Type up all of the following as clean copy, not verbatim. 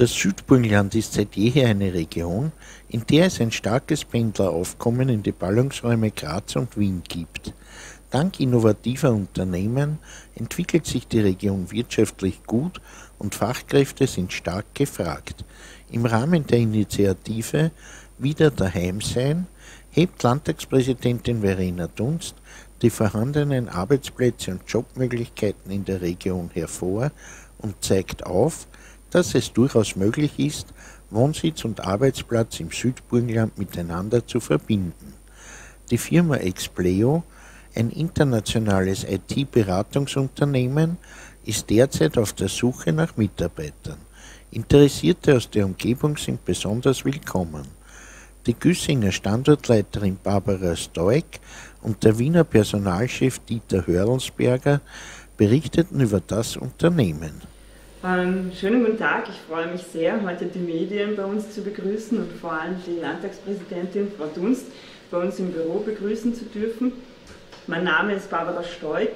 Das Südburgenland ist seit jeher eine Region, in der es ein starkes Pendleraufkommen in die Ballungsräume Graz und Wien gibt. Dank innovativer Unternehmen entwickelt sich die Region wirtschaftlich gut und Fachkräfte sind stark gefragt. Im Rahmen der Initiative Wieder daheim sein hebt Landtagspräsidentin Verena Dunst die vorhandenen Arbeitsplätze und Jobmöglichkeiten in der Region hervor und zeigt auf, dass es durchaus möglich ist, Wohnsitz und Arbeitsplatz im Südburgenland miteinander zu verbinden. Die Firma Expleo, ein internationales IT-Beratungsunternehmen, ist derzeit auf der Suche nach Mitarbeitern. Interessierte aus der Umgebung sind besonders willkommen. Die Güssinger Standortleiterin Barbara Stoik und der Wiener Personalchef Dieter Hörlsberger berichteten über das Unternehmen. Schönen guten Tag, ich freue mich sehr, heute die Medien bei uns zu begrüßen und vor allem die Landtagspräsidentin Frau Dunst bei uns im Büro begrüßen zu dürfen. Mein Name ist Barbara Stoik,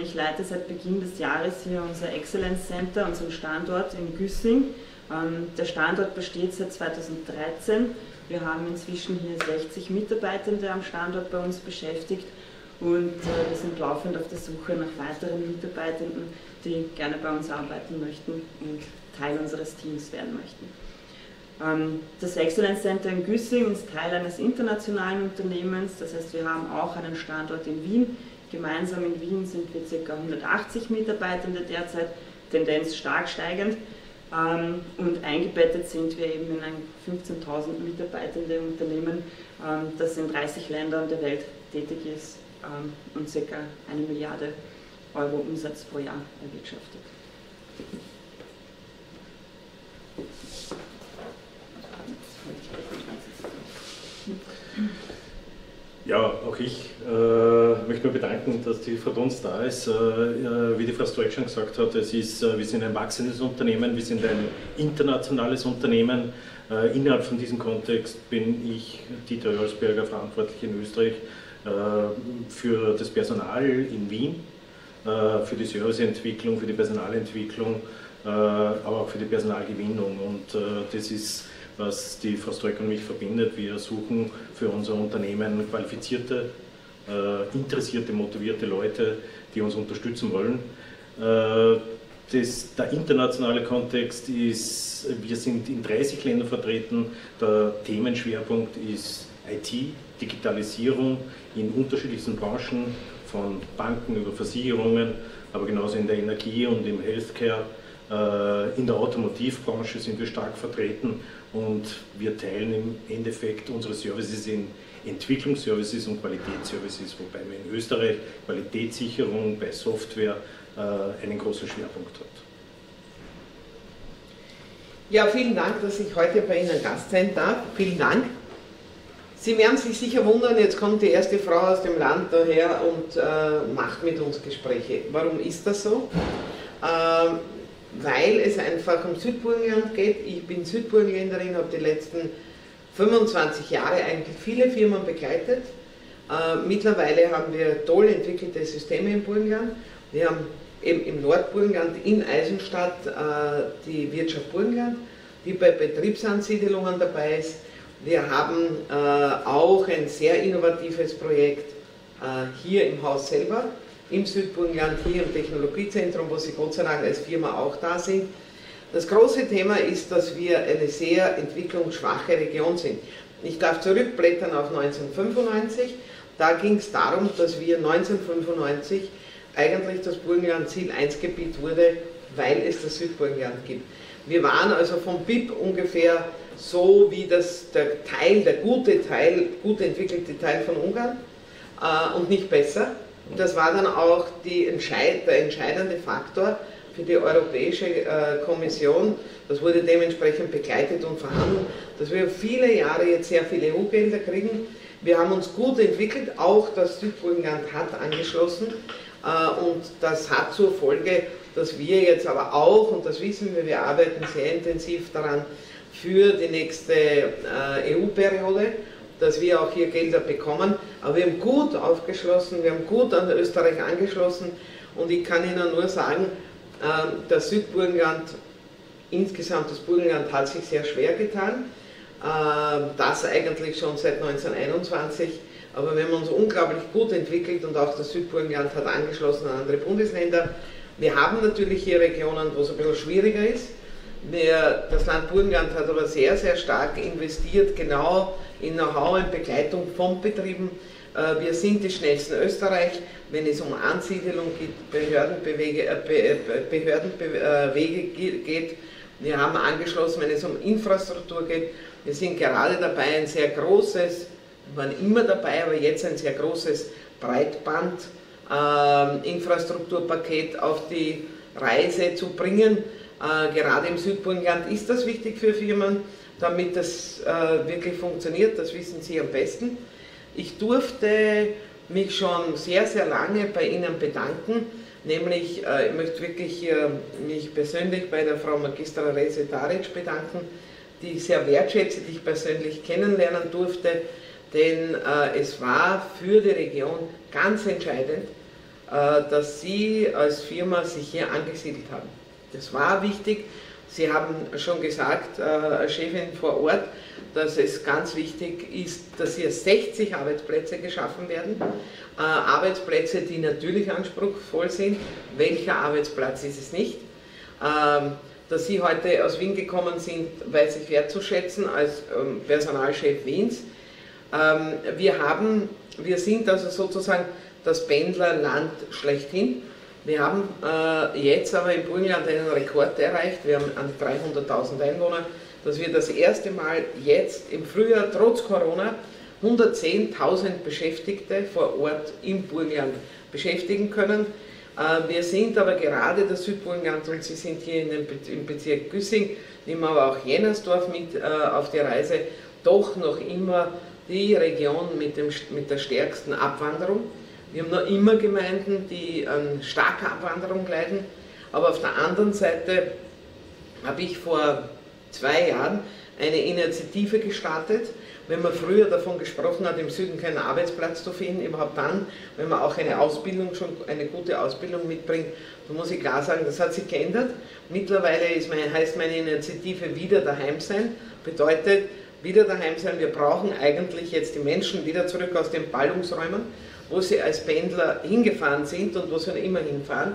ich leite seit Beginn des Jahres hier unser Excellence Center, unseren Standort in Güssing. Der Standort besteht seit 2013, wir haben inzwischen hier 60 Mitarbeitende am Standort bei uns beschäftigt. Und wir sind laufend auf der Suche nach weiteren Mitarbeitenden, die gerne bei uns arbeiten möchten und Teil unseres Teams werden möchten. Das Excellence Center in Güssing ist Teil eines internationalen Unternehmens, das heißt, wir haben auch einen Standort in Wien. Gemeinsam in Wien sind wir ca. 180 Mitarbeitende derzeit, Tendenz stark steigend. Und eingebettet sind wir eben in ein 15.000 Mitarbeitende Unternehmen, das in 30 Ländern der Welt tätig ist und ca. 1 Milliarde Euro Umsatz pro Jahr erwirtschaftet. Ja, auch ich möchte mich bedanken, dass die Frau Dunst da ist. Wie die Frau Stoik schon gesagt hat, wir sind ein wachsendes Unternehmen, wir sind ein internationales Unternehmen. Innerhalb von diesem Kontext bin ich, Dieter Hörlsberger, verantwortlich in Österreich für das Personal in Wien, für die Serviceentwicklung, für die Personalentwicklung, aber auch für die Personalgewinnung. Und das ist, was die Frau Stoik und mich verbindet. Wir suchen für unser Unternehmen qualifizierte, interessierte, motivierte Leute, die uns unterstützen wollen. Der internationale Kontext ist, wir sind in 30 Ländern vertreten, der Themenschwerpunkt ist IT, Digitalisierung in unterschiedlichsten Branchen, von Banken über Versicherungen, aber genauso in der Energie und im Healthcare. In der Automotivbranche sind wir stark vertreten und wir teilen im Endeffekt unsere Services in Entwicklungsservices und Qualitätsservices, wobei wir in Österreich Qualitätssicherung bei Software einen großen Schwerpunkt hat. Ja, vielen Dank, dass ich heute bei Ihnen Gast sein darf. Vielen Dank. Sie werden sich sicher wundern, jetzt kommt die erste Frau aus dem Land daher und macht mit uns Gespräche. Warum ist das so? Weil es einfach um Südburgenland geht. Ich bin Südburgenländerin, habe die letzten 25 Jahre eigentlich viele Firmen begleitet. Mittlerweile haben wir toll entwickelte Systeme im Burgenland. Wir haben eben im Nordburgenland in Eisenstadt die Wirtschaft Burgenland, die bei Betriebsansiedelungen dabei ist. Wir haben auch ein sehr innovatives Projekt hier im Haus selber, im Südburgenland, hier im Technologiezentrum, wo Sie Gott sei Dank als Firma auch da sind. Das große Thema ist, dass wir eine sehr entwicklungsschwache Region sind. Ich darf zurückblättern auf 1995. Da ging es darum, dass wir 1995 eigentlich das Burgenland Ziel 1 Gebiet wurde, weil es das Südburgenland gibt. Wir waren also vom BIP ungefähr so wie der gut entwickelte Teil von Ungarn und nicht besser. Und das war dann auch der entscheidende Faktor für die Europäische Kommission. Das wurde dementsprechend begleitet und verhandelt, dass wir viele Jahre jetzt sehr viele EU-Gelder kriegen. Wir haben uns gut entwickelt, auch das Südburgenland hat angeschlossen und das hat zur Folge, dass wir jetzt aber auch, und das wissen wir, wir arbeiten sehr intensiv daran, für die nächste EU-Periode, dass wir auch hier Gelder bekommen. Aber wir haben gut aufgeschlossen, wir haben gut an Österreich angeschlossen und ich kann Ihnen nur sagen, das Südburgenland Insgesamt das Burgenland hat sich sehr schwer getan, das eigentlich schon seit 1921, aber wir haben uns unglaublich gut entwickelt und auch das Südburgenland hat angeschlossen an andere Bundesländer. Wir haben natürlich hier Regionen, wo es ein bisschen schwieriger ist. Das Land Burgenland hat aber sehr, sehr stark investiert, genau in Know-how und Begleitung von Betrieben. Wir sind die schnellsten Österreich, wenn es um Ansiedelung geht, Behördenwege geht. Wir haben angeschlossen, wenn es um Infrastruktur geht. Wir sind gerade dabei, ein sehr großes, waren immer dabei, aber jetzt ein sehr großes Breitbandinfrastrukturpaket auf die Reise zu bringen. Gerade im Südburgenland ist das wichtig für Firmen, damit das wirklich funktioniert, das wissen Sie am besten. Ich durfte mich schon sehr, sehr lange bei Ihnen bedanken, nämlich ich möchte wirklich mich persönlich bei der Frau Magistra Resetarić bedanken, die ich sehr wertschätze, die ich persönlich kennenlernen durfte, denn es war für die Region ganz entscheidend, dass Sie als Firma sich hier angesiedelt haben. Das war wichtig. Sie haben schon gesagt, als Chefin vor Ort, dass es ganz wichtig ist, dass hier 60 Arbeitsplätze geschaffen werden. Arbeitsplätze, die natürlich anspruchsvoll sind. Welcher Arbeitsplatz ist es nicht? Dass Sie heute aus Wien gekommen sind, weiß ich wertzuschätzen als Personalchef Wiens. Wir sind also sozusagen das Pendlerland schlechthin. Wir haben jetzt aber im Burgenland einen Rekord erreicht, wir haben an 300.000 Einwohner, dass wir das erste Mal jetzt im Frühjahr, trotz Corona, 110.000 Beschäftigte vor Ort im Burgenland beschäftigen können. Wir sind aber gerade das Südburgenland und Sie sind hier im Bezirk Güssing, nehmen aber auch Jennersdorf mit auf die Reise, doch noch immer die Region mit der stärksten Abwanderung. Wir haben noch immer Gemeinden, die an starker Abwanderung leiden, aber auf der anderen Seite habe ich vor 2 Jahren eine Initiative gestartet, wenn man früher davon gesprochen hat, im Süden keinen Arbeitsplatz zu finden, überhaupt dann, wenn man auch eine Ausbildung, schon eine gute Ausbildung mitbringt, da muss ich klar sagen, das hat sich geändert. Mittlerweile heißt meine Initiative wieder daheim sein, bedeutet wieder daheim sein, wir brauchen eigentlich jetzt die Menschen wieder zurück aus den Ballungsräumen, wo sie als Pendler hingefahren sind und wo sie immer hinfahren.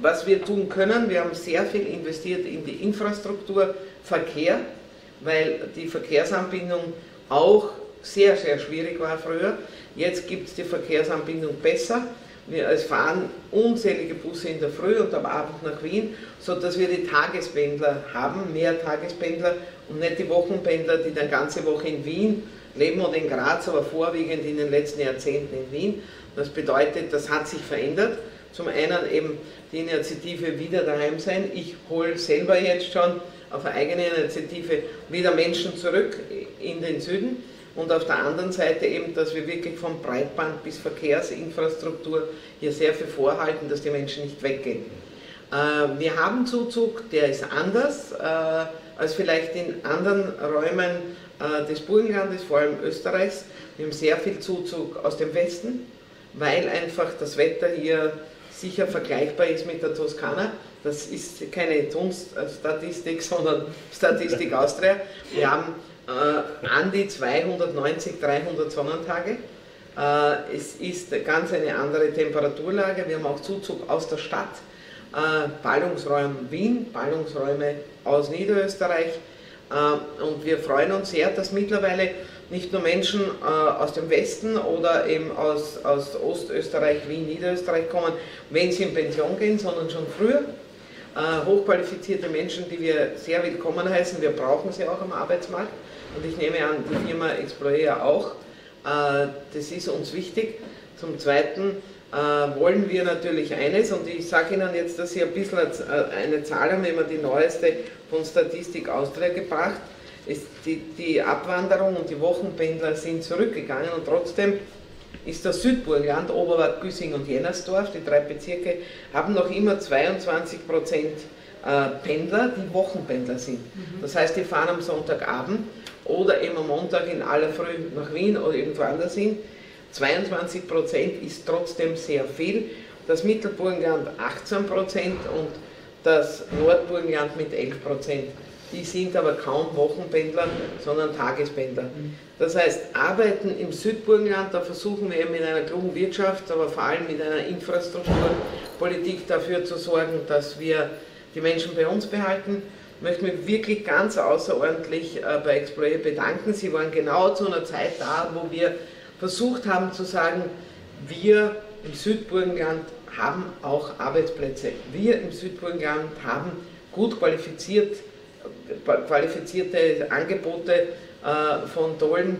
Was wir tun können, wir haben sehr viel investiert in die Infrastruktur, Verkehr, weil die Verkehrsanbindung auch sehr, sehr schwierig war früher. Jetzt gibt es die Verkehrsanbindung besser. Es fahren unzählige Busse in der Früh und am Abend nach Wien, sodass wir die Tagespendler haben, mehr Tagespendler und nicht die Wochenpendler, die dann ganze Woche in Wien leben und in Graz, aber vorwiegend in den letzten Jahrzehnten in Wien. Das bedeutet, das hat sich verändert. Zum einen eben die Initiative wieder daheim sein. Ich hole selber jetzt schon auf eine eigene Initiative wieder Menschen zurück in den Süden. Und auf der anderen Seite eben, dass wir wirklich vom Breitband bis Verkehrsinfrastruktur hier sehr viel vorhalten, dass die Menschen nicht weggehen. Wir haben Zuzug, der ist anders als vielleicht in anderen Räumen des Burgenlandes, vor allem Österreichs. Wir haben sehr viel Zuzug aus dem Westen, weil einfach das Wetter hier sicher vergleichbar ist mit der Toskana. Das ist keine Dunststatistik, sondern Statistik Austria. Wir haben an die 290, 300 Sonnentage. Es ist ganz eine andere Temperaturlage. Wir haben auch Zuzug aus der Stadt, Ballungsräume Wien, Ballungsräume aus Niederösterreich. Und wir freuen uns sehr, dass mittlerweile nicht nur Menschen aus dem Westen oder eben aus Ostösterreich, Wien, Niederösterreich kommen, wenn sie in Pension gehen, sondern schon früher. Hochqualifizierte Menschen, die wir sehr willkommen heißen, wir brauchen sie auch am Arbeitsmarkt. Und ich nehme an, die Firma Expleo auch. Das ist uns wichtig. Zum Zweiten wollen wir natürlich eines, und ich sage Ihnen jetzt, dass Sie ein bisschen eine Zahl haben, immer die neueste von Statistik Austria gebracht, ist die Abwanderung und die Wochenpendler sind zurückgegangen und trotzdem ist das Südburgenland, Oberwart, Güssing und Jennersdorf, die 3 Bezirke, haben noch immer 22% Pendler, die Wochenpendler sind. Das heißt, die fahren am Sonntagabend oder eben am Montag in aller Früh nach Wien oder irgendwo anders hin. 22% ist trotzdem sehr viel, das Mittelburgenland 18% und das Nordburgenland mit 11%. Die sind aber kaum Wochenpendler, sondern Tagespendler. Das heißt, Arbeiten im Südburgenland, da versuchen wir mit einer klugen Wirtschaft, aber vor allem mit einer Infrastrukturpolitik dafür zu sorgen, dass wir die Menschen bei uns behalten. Ich möchte mich wirklich ganz außerordentlich bei Expleo bedanken. Sie waren genau zu einer Zeit da, wo wir versucht haben zu sagen, wir im Südburgenland haben auch Arbeitsplätze. Wir im Südburgenland haben gut qualifizierte Angebote von tollen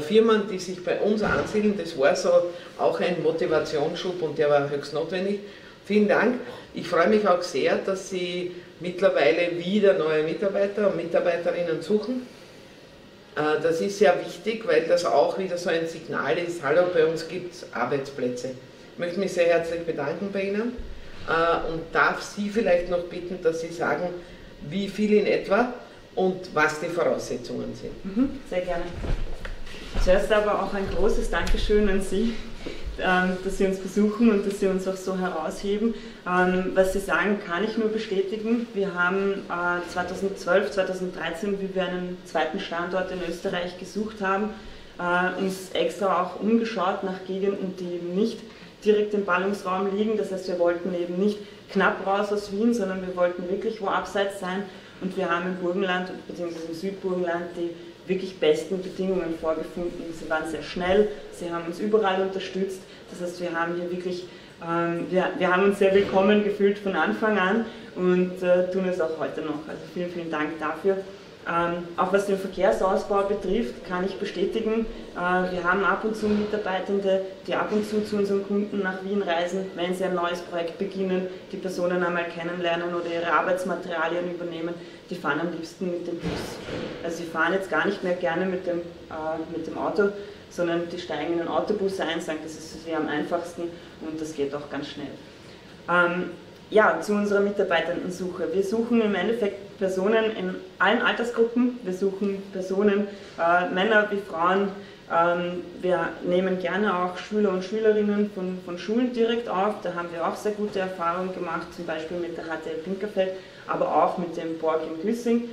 Firmen, die sich bei uns ansiedeln. Das war so auch ein Motivationsschub und der war höchst notwendig. Vielen Dank. Ich freue mich auch sehr, dass Sie mittlerweile wieder neue Mitarbeiter und Mitarbeiterinnen suchen. Das ist sehr wichtig, weil das auch wieder so ein Signal ist, hallo, bei uns gibt es Arbeitsplätze. Ich möchte mich sehr herzlich bedanken bei Ihnen und darf Sie vielleicht noch bitten, dass Sie sagen, wie viel in etwa und was die Voraussetzungen sind. Mhm, sehr gerne. Zuerst aber auch ein großes Dankeschön an Sie, dass Sie uns besuchen und dass Sie uns auch so herausheben. Was Sie sagen, kann ich nur bestätigen. Wir haben 2012, 2013, wie wir einen zweiten Standort in Österreich gesucht haben, uns extra auch umgeschaut nach Gegenden, die eben nicht direkt im Ballungsraum liegen. Das heißt, wir wollten eben nicht knapp raus aus Wien, sondern wir wollten wirklich wo abseits sein. Und wir haben im Burgenland, beziehungsweise im Südburgenland, die wirklich besten Bedingungen vorgefunden. Sie waren sehr schnell, sie haben uns überall unterstützt. Das heißt, wir haben hier wirklich, wir haben uns sehr willkommen gefühlt von Anfang an und tun es auch heute noch. Also vielen, vielen Dank dafür. Auch was den Verkehrsausbau betrifft, kann ich bestätigen, wir haben ab und zu Mitarbeitende, die ab und zu unseren Kunden nach Wien reisen, wenn sie ein neues Projekt beginnen, die Personen einmal kennenlernen oder ihre Arbeitsmaterialien übernehmen, die fahren am liebsten mit dem Bus. Also sie fahren jetzt gar nicht mehr gerne mit dem Auto, sondern die steigen in den Autobus ein, sagen, das ist für sie am einfachsten und das geht auch ganz schnell. Ja, zu unserer Mitarbeitendensuche. Wir suchen im Endeffekt Personen in allen Altersgruppen. Wir suchen Personen, Männer wie Frauen. Wir nehmen gerne auch Schüler und Schülerinnen von Schulen direkt auf. Da haben wir auch sehr gute Erfahrungen gemacht, zum Beispiel mit der HTL Pinkafeld, aber auch mit dem Borg in Güssing.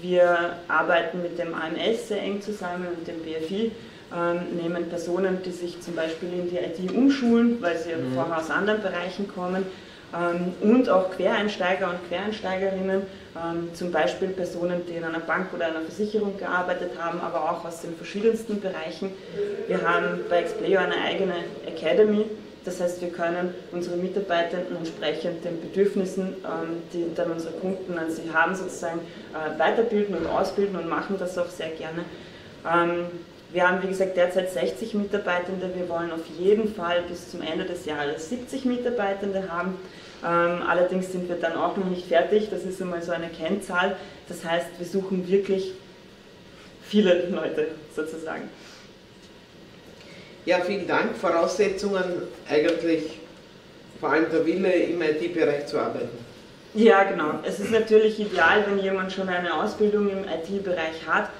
Wir arbeiten mit dem AMS sehr eng zusammen und dem BFI. Nehmen Personen, die sich zum Beispiel in die IT umschulen, weil sie vorher aus anderen Bereichen kommen, und auch Quereinsteiger und Quereinsteigerinnen, zum Beispiel Personen, die in einer Bank oder einer Versicherung gearbeitet haben, aber auch aus den verschiedensten Bereichen. Wir haben bei Expleo eine eigene Academy, das heißt, wir können unsere Mitarbeitenden entsprechend den Bedürfnissen, die dann unsere Kunden an sie haben, sozusagen weiterbilden und ausbilden und machen das auch sehr gerne. Wir haben, wie gesagt, derzeit 60 Mitarbeitende. Wir wollen auf jeden Fall bis zum Ende des Jahres 70 Mitarbeitende haben. Allerdings sind wir dann auch noch nicht fertig. Das ist einmal so eine Kennzahl. Das heißt, wir suchen wirklich viele Leute sozusagen. Ja, vielen Dank. Voraussetzungen eigentlich vor allem der Wille, im IT-Bereich zu arbeiten. Ja, genau. Es ist natürlich ideal, wenn jemand schon eine Ausbildung im IT-Bereich hat.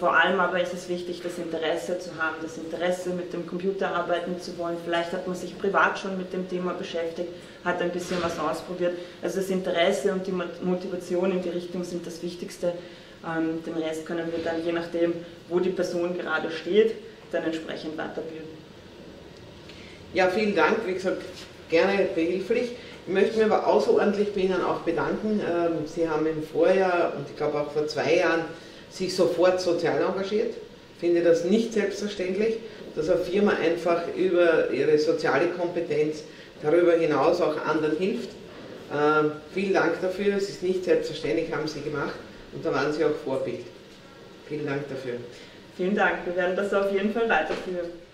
Vor allem aber ist es wichtig, das Interesse zu haben, das Interesse mit dem Computer arbeiten zu wollen. Vielleicht hat man sich privat schon mit dem Thema beschäftigt, hat ein bisschen was ausprobiert. Also das Interesse und die Motivation in die Richtung sind das Wichtigste. Den Rest können wir dann, je nachdem, wo die Person gerade steht, dann entsprechend weiterbilden. Ja, vielen Dank. Wie gesagt, gerne behilflich. Ich möchte mich aber außerordentlich bei Ihnen auch bedanken. Sie haben im Vorjahr und ich glaube auch vor 2 Jahren sich sofort sozial engagiert. Ich finde das nicht selbstverständlich, dass eine Firma einfach über ihre soziale Kompetenz darüber hinaus auch anderen hilft. Vielen Dank dafür, es ist nicht selbstverständlich, haben Sie gemacht und da waren Sie auch Vorbild. Vielen Dank dafür. Vielen Dank, wir werden das auf jeden Fall weiterführen.